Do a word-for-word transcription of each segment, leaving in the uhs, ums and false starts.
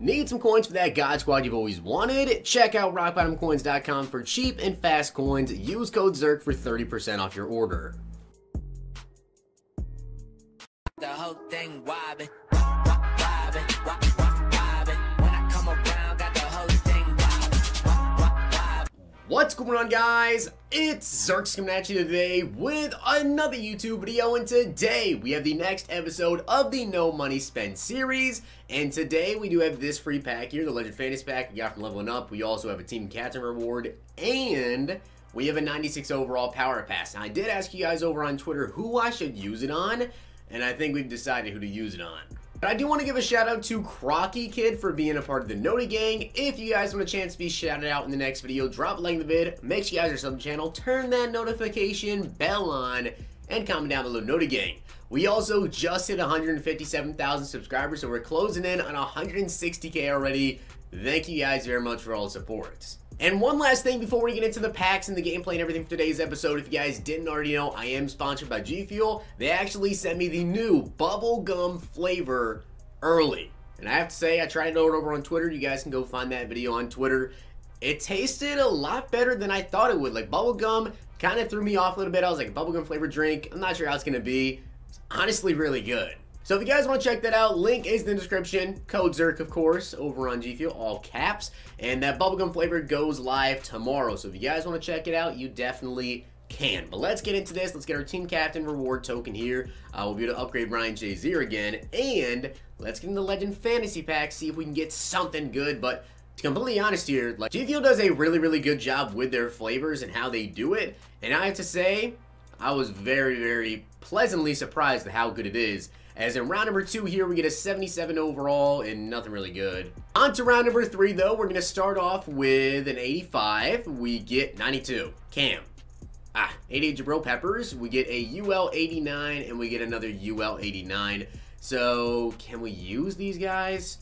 Need some coins for that God Squad you've always wanted? Check out rock bottom coins dot com for cheap and fast coins. Use code ZERK for thirty percent off your order. The whole thing wobbin', wobbin', wobbin'. When I come around, got the whole thing wobbin'. What's going on, guys? It's Zirksee coming at you today with another YouTube video, and today we have the next episode of the No Money Spent series. And today we do have this free pack here, the Legend Fantasy Pack we got from Leveling Up. We also have a Team Captain Reward, and we have a ninety-six overall Power Pass. Now, I did ask you guys over on Twitter who I should use it on, and I think we've decided who to use it on. But I do want to give a shout out to Crocky Kid for being a part of the Noti Gang. If you guys want a chance to be shouted out in the next video, drop a like in the vid, make sure you guys are sub to the channel, turn that notification bell on, and comment down below Noti Gang. We also just hit one hundred fifty-seven thousand subscribers, so we're closing in on one hundred sixty K already. Thank you guys very much for all the support. And one last thing before we get into the packs and the gameplay and everything for today's episode, if you guys didn't already know, I am sponsored by G Fuel. They actually sent me the new bubblegum flavor early. And I have to say, I tried it over on Twitter. You guys can go find that video on Twitter. It tasted a lot better than I thought it would. Like, bubblegum kind of threw me off a little bit. I was like, a bubblegum flavored drink, I'm not sure how it's going to be. It's honestly really good. So if you guys want to check that out, link is in the description. Code ZERK, of course, over on G Fuel, all caps. And that bubblegum flavor goes live tomorrow. So if you guys want to check it out, you definitely can. But let's get into this. Let's get our Team Captain Reward token here. Uh, we'll be able to upgrade Ryan Shazier again. And let's get into the Legend Fantasy Pack, see if we can get something good. But to be completely honest here, like, G Fuel does a really, really good job with their flavors and how they do it. And I have to say, I was very, very pleasantly surprised at how good it is. As in round number two here, we get a seventy-seven overall and nothing really good. On to round number three, though, we're going to start off with an eighty-five. We get ninety-two. Cam. Ah, eighty-eight Jabril Peppers. We get a U L eighty-nine, and we get another U L eighty-nine. So, can we use these guys?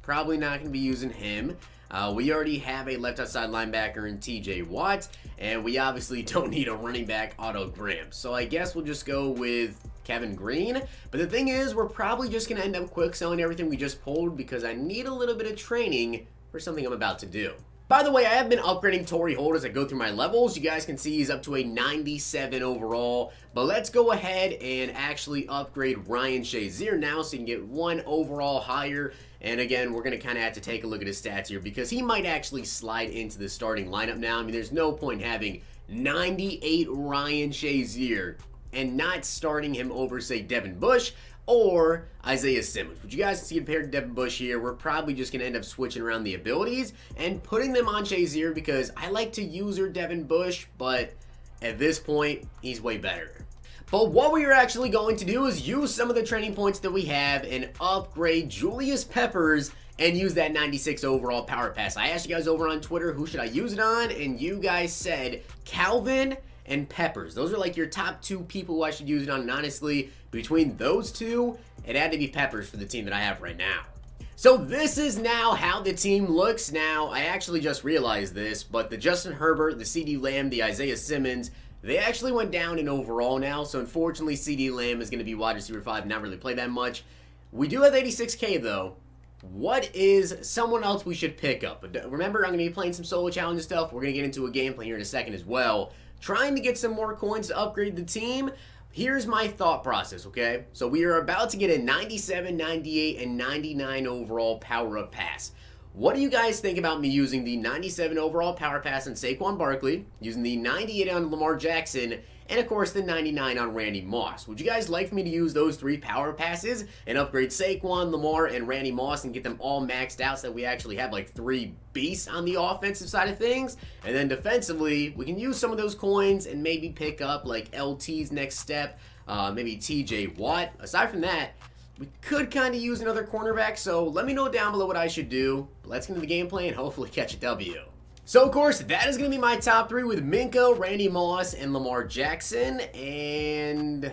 Probably not going to be using him. Uh, we already have a left outside linebacker in T J Watt, and we obviously don't need a running back auto Graham. So, I guess we'll just go with Kevin Green. But the thing is, we're probably just going to end up quick selling everything we just pulled because I need a little bit of training for something I'm about to do. By the way, I have been upgrading Tory Holt as I go through my levels. You guys can see he's up to a ninety-seven overall. But let's go ahead and actually upgrade Ryan Shazier now so you can get one overall higher. And again, we're going to kind of have to take a look at his stats here because he might actually slide into the starting lineup now. I mean, there's no point having ninety-eight Ryan Shazier and not starting him over, say, Devin Bush or Isaiah Simmons. Which you guys can see compared to Devin Bush here, we're probably just going to end up switching around the abilities and putting them on Shazier because I like to use her Devin Bush, but at this point, he's way better. But what we are actually going to do is use some of the training points that we have and upgrade Julius Peppers and use that ninety-six overall Power Pass. I asked you guys over on Twitter, who should I use it on? And you guys said Calvin and Peppers. Those are like your top two people who I should use it on, and honestly, between those two, it had to be Peppers for the team that I have right now. So this is now how the team looks now. I actually just realized this, but the Justin Herbert, the C D Lamb, the Isaiah Simmons, they actually went down in overall now, so unfortunately C D Lamb is going to be wide receiver five, not really play that much. We do have eighty-six K though. What is someone else we should pick up? Remember, I'm going to be playing some solo challenge stuff. We're going to get into a gameplay here in a second as well. Trying to get some more coins to upgrade the team. Here's my thought process, okay? So we are about to get a ninety-seven, ninety-eight, and ninety-nine overall power-up pass. What do you guys think about me using the ninety-seven overall power pass on Saquon Barkley, using the ninety-eight on Lamar Jackson, and of course the ninety-nine on Randy Moss? Would you guys like for me to use those three power passes and upgrade Saquon, Lamar, and Randy Moss and get them all maxed out so that we actually have like three beasts on the offensive side of things? And then defensively, we can use some of those coins and maybe pick up like L T's next step, uh, maybe T J Watt. Aside from that, we could kind of use another cornerback, so let me know down below what I should do. Let's get into the gameplay and hopefully catch a W. So, of course, that is going to be my top three with Minka, Randy Moss, and Lamar Jackson, and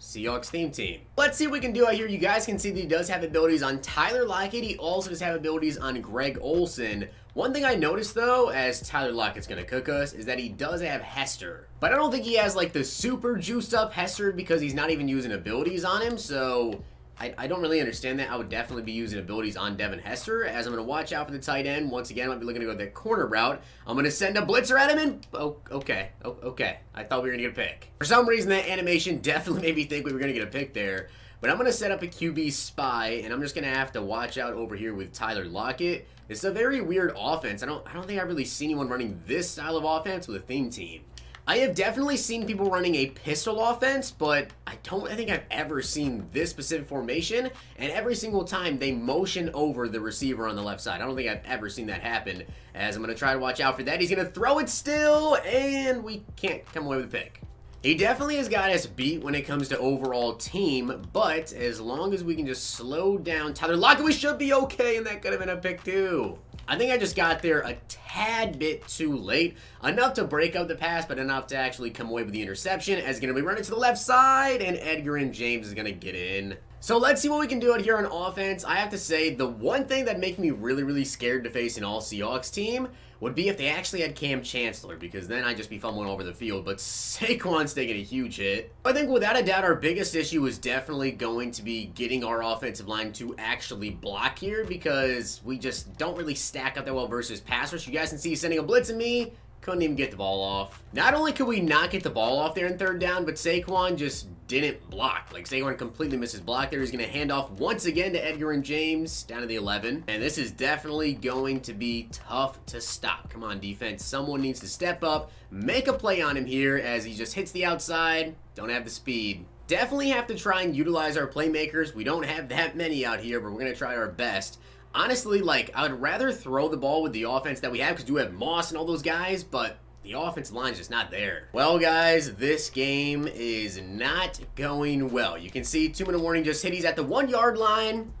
Seahawks theme team. Let's see what we can do out here. You guys can see that he does have abilities on Tyler Lockett. He also does have abilities on Greg Olsen. One thing I noticed, though, as Tyler Lockett's going to cook us, is that he does have Hester. But I don't think he has, like, the super juiced up Hester because he's not even using abilities on him, so I, I don't really understand that. I would definitely be using abilities on Devin Hester, as I'm going to watch out for the tight end. Once again, I'm going to be looking to go the corner route. I'm going to send a blitzer at him, and... Oh, okay. Oh, okay. I thought we were going to get a pick. For some reason, that animation definitely made me think we were going to get a pick there. But I'm going to set up a Q B spy, and I'm just going to have to watch out over here with Tyler Lockett. It's a very weird offense. I don't, I don't think I've really seen anyone running this style of offense with a theme team. I have definitely seen people running a pistol offense, but I don't I think I've ever seen this specific formation, and every single time they motion over the receiver on the left side. I don't think I've ever seen that happen, as I'm going to try to watch out for that. He's going to throw it still, and we can't come away with the pick. He definitely has got us beat when it comes to overall team, but as long as we can just slow down Tyler Lockett, we should be okay, and that could have been a pick too. I think I just got there a tad bit too late. Enough to break up the pass, but enough to actually come away with the interception, as it's going to be running to the left side, and Edgar and James is going to get in. So let's see what we can do out here on offense. I have to say, the one thing that makes me really, really scared to face an all-Seahawks team would be if they actually had Cam Chancellor, because then I'd just be fumbling over the field, but Saquon's taking a huge hit. I think without a doubt, our biggest issue is definitely going to be getting our offensive line to actually block here, because we just don't really stack up that well versus pass rush. You guys can see he's sending a blitz at me. Couldn't even get the ball off. Not only could we not get the ball off there in third down, but Saquon just didn't block. Like, Saquon completely missed his block there. He's going to hand off once again to Edgar and James, down to the eleven. And this is definitely going to be tough to stop. Come on, defense. Someone needs to step up, make a play on him here, as he just hits the outside. Don't have the speed. Definitely have to try and utilize our playmakers. We don't have that many out here, but we're going to try our best. Honestly, like, I would rather throw the ball with the offense that we have, because we do have Moss and all those guys, but the offensive line is just not there. Well, guys, this game is not going well. You can see two-minute warning just hit. He's at the one-yard line.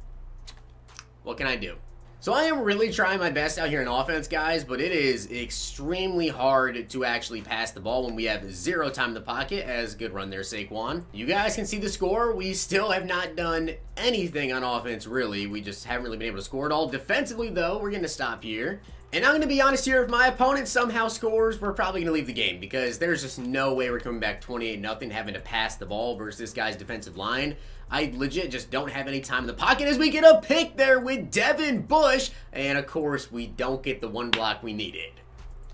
What can I do? So I am really trying my best out here in offense, guys, but it is extremely hard to actually pass the ball when we have zero time in the pocket. As good run there, Saquon. You guys can see the score. We still have not done anything on offense, really. We just haven't really been able to score at all. Defensively, though, we're going to stop here. And I'm going to be honest here, if my opponent somehow scores, we're probably going to leave the game, because there's just no way we're coming back twenty-eight nothing having to pass the ball versus this guy's defensive line. I legit just don't have any time in the pocket, as we get a pick there with Devin Bush. And, of course, we don't get the one block we needed.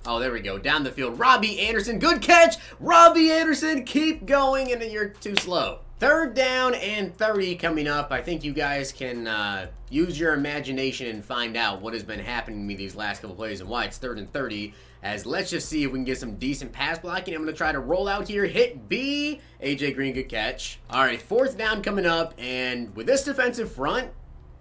Oh, there we go. Down the field. Robbie Anderson. Good catch. Robbie Anderson. Keep going, and you're too slow. Third down and thirty coming up. I think you guys can uh, use your imagination and find out what has been happening to me these last couple plays and why it's third and thirty. As let's just see if we can get some decent pass blocking. I'm going to try to roll out here. Hit B. A J Green, good catch. All right, fourth down coming up. And with this defensive front,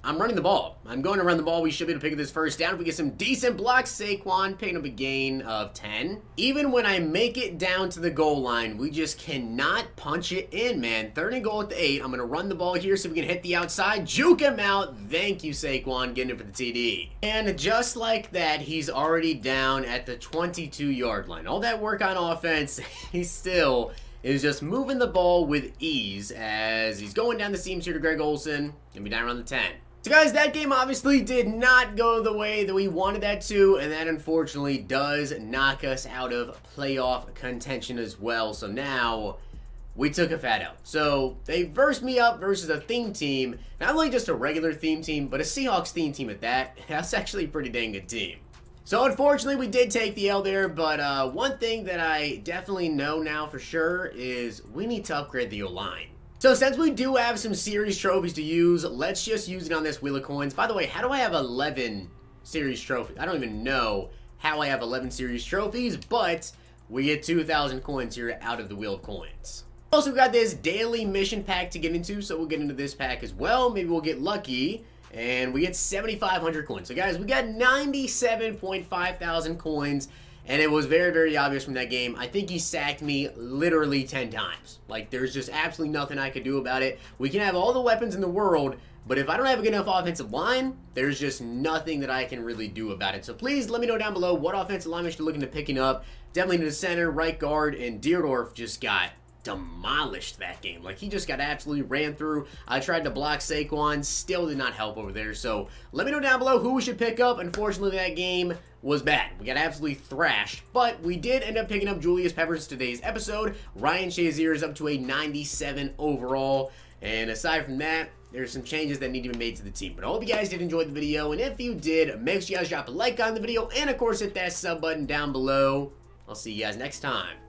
I'm running the ball. I'm going to run the ball. We should be able to pick up this first down. If we get some decent blocks, Saquon picking up a gain of ten. Even when I make it down to the goal line, we just cannot punch it in, man. Third and goal at the eight. I'm going to run the ball here so we can hit the outside. Juke him out. Thank you, Saquon. Getting it for the T D. And just like that, he's already down at the twenty-two yard line. All that work on offense, he's still is just moving the ball with ease, as he's going down the seams here to Greg Olsen. Going to be down around the ten. So guys, that game obviously did not go the way that we wanted that to, and that unfortunately does knock us out of playoff contention as well. So now we took a fat out. So they versed me up versus a theme team, not only just a regular theme team, but a Seahawks theme team at that. That's actually a pretty dang good team. So unfortunately, we did take the L there, but uh, one thing that I definitely know now for sure is we need to upgrade the O-line. So since we do have some series trophies to use, let's just use it on this Wheel of Coins. By the way, how do I have eleven series trophies? I don't even know how I have eleven series trophies, but we get two thousand coins here out of the Wheel of Coins. Also got this daily mission pack to get into, so we'll get into this pack as well. Maybe we'll get lucky, and we get seventy-five hundred coins. So guys, we got ninety-seven point five thousand coins. And it was very, very obvious from that game. I think he sacked me literally ten times. Like, there's just absolutely nothing I could do about it. We can have all the weapons in the world, but if I don't have a good enough offensive line, there's just nothing that I can really do about it. So please let me know down below what offensive lineman you're looking to picking up. Definitely to the center, right guard, and Dierdorf just got demolished that game. Like, he just got absolutely ran through. I tried to block Saquon, still did not help over there. So let me know down below who we should pick up. Unfortunately, that game was bad. We got absolutely thrashed, but we did end up picking up Julius Peppers today's episode. Ryan Shazier is up to a ninety-seven overall. And aside from that, there's some changes that need to be made to the team. But I hope you guys did enjoy the video, and if you did, make sure you guys drop a like on the video, and of course hit that sub button down below. I'll see you guys next time.